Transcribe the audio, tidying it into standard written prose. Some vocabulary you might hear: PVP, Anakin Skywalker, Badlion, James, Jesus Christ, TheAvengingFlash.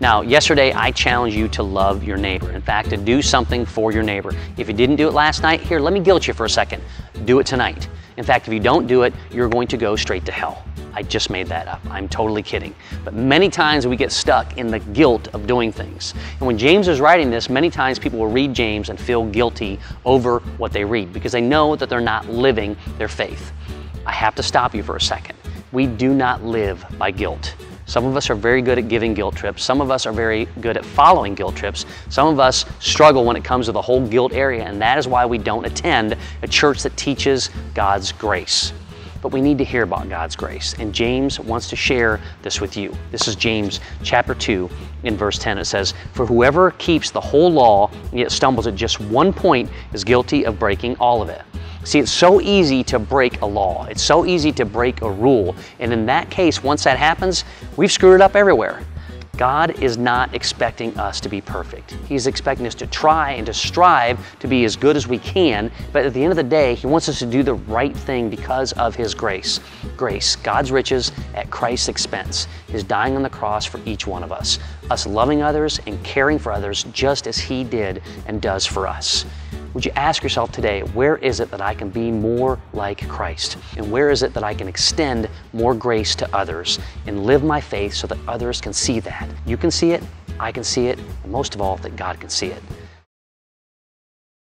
Now, yesterday I challenged you to love your neighbor. In fact, to do something for your neighbor. If you didn't do it last night, here, let me guilt you for a second. Do it tonight. In fact, if you don't do it, you're going to go straight to hell. I just made that up. I'm totally kidding. But many times we get stuck in the guilt of doing things. And when James was writing this, many times people will read James and feel guilty over what they read because they know that they're not living their faith. I have to stop you for a second. We do not live by guilt. Some of us are very good at giving guilt trips. Some of us are very good at following guilt trips. Some of us struggle when it comes to the whole guilt area, and that is why we don't attend a church that teaches God's grace. But we need to hear about God's grace, and James wants to share this with you. This is James chapter 2 in verse 10. It says, "For whoever keeps the whole law and yet stumbles at just one point is guilty of breaking all of it." See, it's so easy to break a law. It's so easy to break a rule. And in that case, once that happens, we've screwed it up everywhere. God is not expecting us to be perfect. He's expecting us to try and to strive to be as good as we can. But at the end of the day, He wants us to do the right thing because of His grace. Grace, God's riches at Christ's expense, His dying on the cross for each one of us. Us loving others and caring for others just as He did and does for us. Would you ask yourself today, where is it that I can be more like Christ? And where is it that I can extend more grace to others and live my faith so that others can see that? You can see it, I can see it, and most of all, that God can see it.